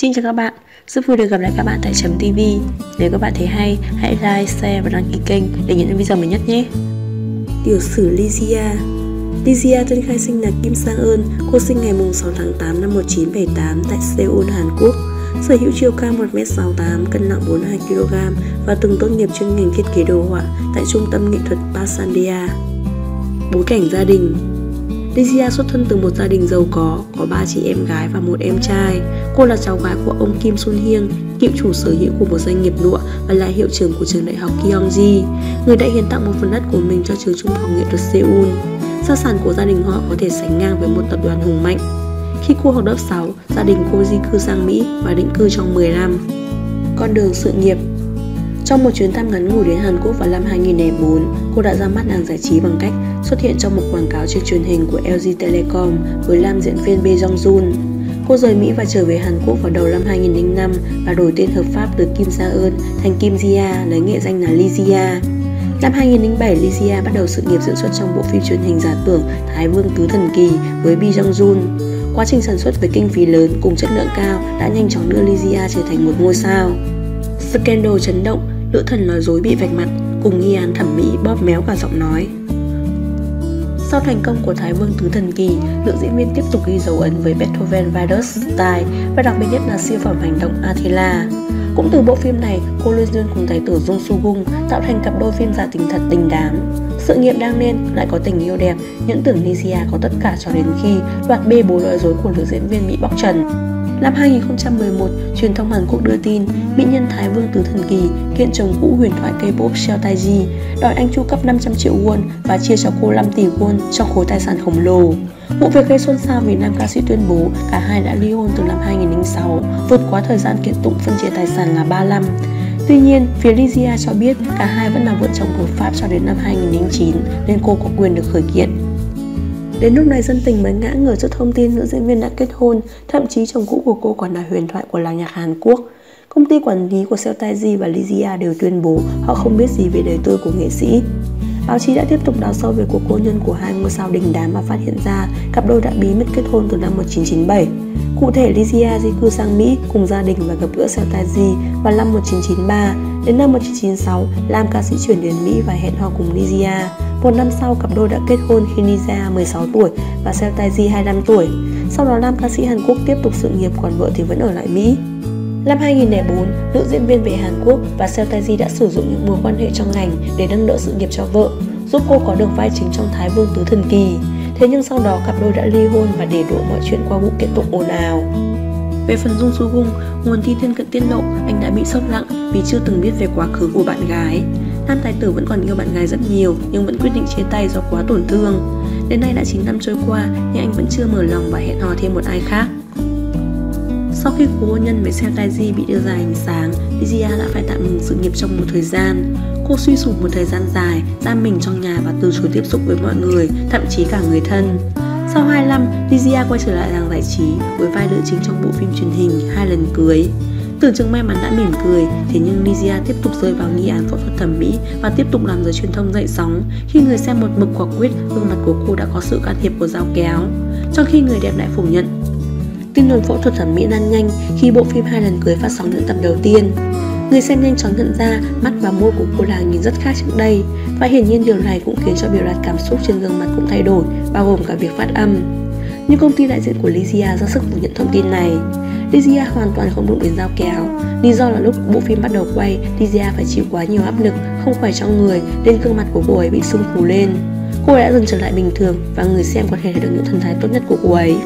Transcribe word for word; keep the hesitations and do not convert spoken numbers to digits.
Xin chào các bạn, rất vui được gặp lại các bạn tại Chấm ti vi. Nếu các bạn thấy hay, hãy like, share và đăng ký kênh để nhận video mới nhất nhé. Tiểu sử Lee Ji-ah. Lee Ji-ah tên khai sinh là Kim Sang Eun, cô sinh ngày sáu tháng tám năm một nghìn chín trăm bảy mươi tám tại Seoul, Hàn Quốc. Sở hữu chiều cao một mét sáu mươi tám, cân nặng bốn mươi hai ki lô gam và từng tốt nghiệp chuyên ngành thiết kế đồ họa tại trung tâm nghệ thuật Pasadena. Bối cảnh gia đình. Lee Ji-ah xuất thân từ một gia đình giàu có, có ba chị em gái và một em trai. Cô là cháu gái của ông Kim Sun Hieung, cựu chủ sở hữu của một doanh nghiệp lụa và là hiệu trưởng của trường đại học Kyunggi, người đã hiến tặng một phần đất của mình cho trường trung học nghệ thuật Seoul. Gia sản của gia đình họ có thể sánh ngang với một tập đoàn hùng mạnh. Khi cô học lớp sáu, gia đình cô di cư sang Mỹ và định cư trong mười năm. Con đường sự nghiệp. Trong một chuyến thăm ngắn ngủi đến Hàn Quốc vào năm hai nghìn không trăm lẻ bốn, cô đã ra mắt làng giải trí bằng cách xuất hiện trong một quảng cáo trên truyền hình của lờ giê Telecom với nam diễn viên Bae Jong Jun. Cô rời Mỹ và trở về Hàn Quốc vào đầu năm hai nghìn không trăm lẻ năm và đổi tên hợp pháp từ Kim Sang Eun thành Kim Ji-ah, lấy nghệ danh là Lee Ji-ah. Năm hai nghìn không trăm lẻ bảy, Lee Ji-ah bắt đầu sự nghiệp diễn xuất trong bộ phim truyền hình giả tưởng Thái Vương Tứ Thần Kỳ với Bae Jong Jun. Quá trình sản xuất với kinh phí lớn cùng chất lượng cao đã nhanh chóng đưa Lee Ji-ah trở thành một ngôi sao. Scandal chấn động, nữ thần nói dối bị vạch mặt, cùng nghi án thẩm mỹ bóp méo cả giọng nói. Sau thành công của Thái Vương Tứ Thần Kỳ, nữ diễn viên tiếp tục ghi dấu ấn với Beethoven Virus style và đặc biệt nhất là siêu phẩm hành động Attila. Cũng từ bộ phim này, cô lôi duyên cùng tài tử Jung Soo Bum, tạo thành cặp đôi phim giả tình thật tình đám. Sự nghiệp đang lên, lại có tình yêu đẹp, những tưởng Lee Ji-ah có tất cả cho đến khi loạt bê bối nói dối của nữ diễn viên bị bóc trần. Năm hai nghìn không trăm mười một, truyền thông Hàn Quốc đưa tin mỹ nhân Thái Vương Tứ Thần Kỳ kiện chồng cũ huyền thoại K-pop Seo Taiji, đòi anh chu cấp năm trăm triệu won và chia cho cô năm tỷ won trong khối tài sản khổng lồ. Vụ việc gây xôn xao vì nam ca sĩ tuyên bố cả hai đã ly hôn từ năm hai nghìn không trăm lẻ sáu, vượt quá thời gian kiện tụng phân chia tài sản là ba năm. Tuy nhiên, phía Lee Ji-ah cho biết cả hai vẫn là vợ chồng hợp pháp cho đến năm hai nghìn không trăm lẻ chín nên cô có quyền được khởi kiện. Đến lúc này dân tình mới ngã ngửa trước thông tin nữ diễn viên đã kết hôn, thậm chí chồng cũ của cô còn là huyền thoại của làng nhạc Hàn Quốc. Công ty quản lý của Seo Taiji và Lee Ji-ah đều tuyên bố họ không biết gì về đời tư của nghệ sĩ. Báo chí đã tiếp tục đào sâu về cuộc hôn nhân của hai ngôi sao đình đám và phát hiện ra cặp đôi đã bí mật kết hôn từ năm một nghìn chín trăm chín mươi bảy. Cụ thể, Lee Ji-ah di cư sang Mỹ cùng gia đình và gặp gỡ Seo Taiji vào năm một nghìn chín trăm chín mươi ba. Đến năm một nghìn chín trăm chín mươi sáu, nam ca sĩ chuyển đến Mỹ và hẹn hò cùng Lee Ji-ah. Một năm sau, cặp đôi đã kết hôn khi Lee Ji-ah mười sáu tuổi và Seo Taiji hai mươi lăm tuổi. Sau đó, nam ca sĩ Hàn Quốc tiếp tục sự nghiệp, còn vợ thì vẫn ở lại Mỹ. Năm hai nghìn không trăm lẻ bốn, nữ diễn viên về Hàn Quốc và Seo Taiji đã sử dụng những mối quan hệ trong ngành để nâng đỡ sự nghiệp cho vợ, giúp cô có được vai chính trong Thái Vương Tứ Thần Kỳ. Thế nhưng sau đó, cặp đôi đã ly hôn và để đổ mọi chuyện qua vụ kiện tụng ồn ào. Về phần Jung Soo Bum, nguồn tin thân cận tiết lộ anh đã bị sốc nặng vì chưa từng biết về quá khứ của bạn gái. Nam tài tử vẫn còn yêu bạn gái rất nhiều nhưng vẫn quyết định chia tay do quá tổn thương. Đến nay đã chín năm trôi qua nhưng anh vẫn chưa mở lòng và hẹn hò thêm một ai khác. Sau khi cuộc hôn nhân với Seo Taiji bị đưa ra ánh sáng, Lee Ji-ah đã phải tạm ngừng sự nghiệp trong một thời gian. Cô suy sụp một thời gian dài, giam mình trong nhà và từ chối tiếp xúc với mọi người, thậm chí cả người thân. Sau hai năm, Lee Ji-ah quay trở lại làng giải trí với vai nữ chính trong bộ phim truyền hình Hai Lần Cưới. Tưởng chừng may mắn đã mỉm cười, thế nhưng Lee Ji-ah tiếp tục rơi vào nghi án phẫu thuật thẩm mỹ và tiếp tục làm giới truyền thông dậy sóng khi người xem một mực quả quyết gương mặt của cô đã có sự can thiệp của dao kéo, trong khi người đẹp lại phủ nhận. Tin đồn phẫu thuật thẩm mỹ lan nhanh khi bộ phim Hai Lần Cưới phát sóng những tập đầu tiên. Người xem nhanh chóng nhận ra mắt và môi của cô nàng nhìn rất khác trước đây, và hiển nhiên điều này cũng khiến cho biểu đạt cảm xúc trên gương mặt cũng thay đổi, bao gồm cả việc phát âm. Nhưng công ty đại diện của Lee Ji-ah ra sức phủ nhận thông tin này. Lee Ji-ah hoàn toàn không đụng đến dao kéo. Lý do là lúc bộ phim bắt đầu quay, Lee Ji-ah phải chịu quá nhiều áp lực, không khỏe trong người nên gương mặt của cô ấy bị sưng phù lên. Cô ấy đã dần trở lại bình thường và người xem có thể thấy được những thần thái tốt nhất của cô ấy.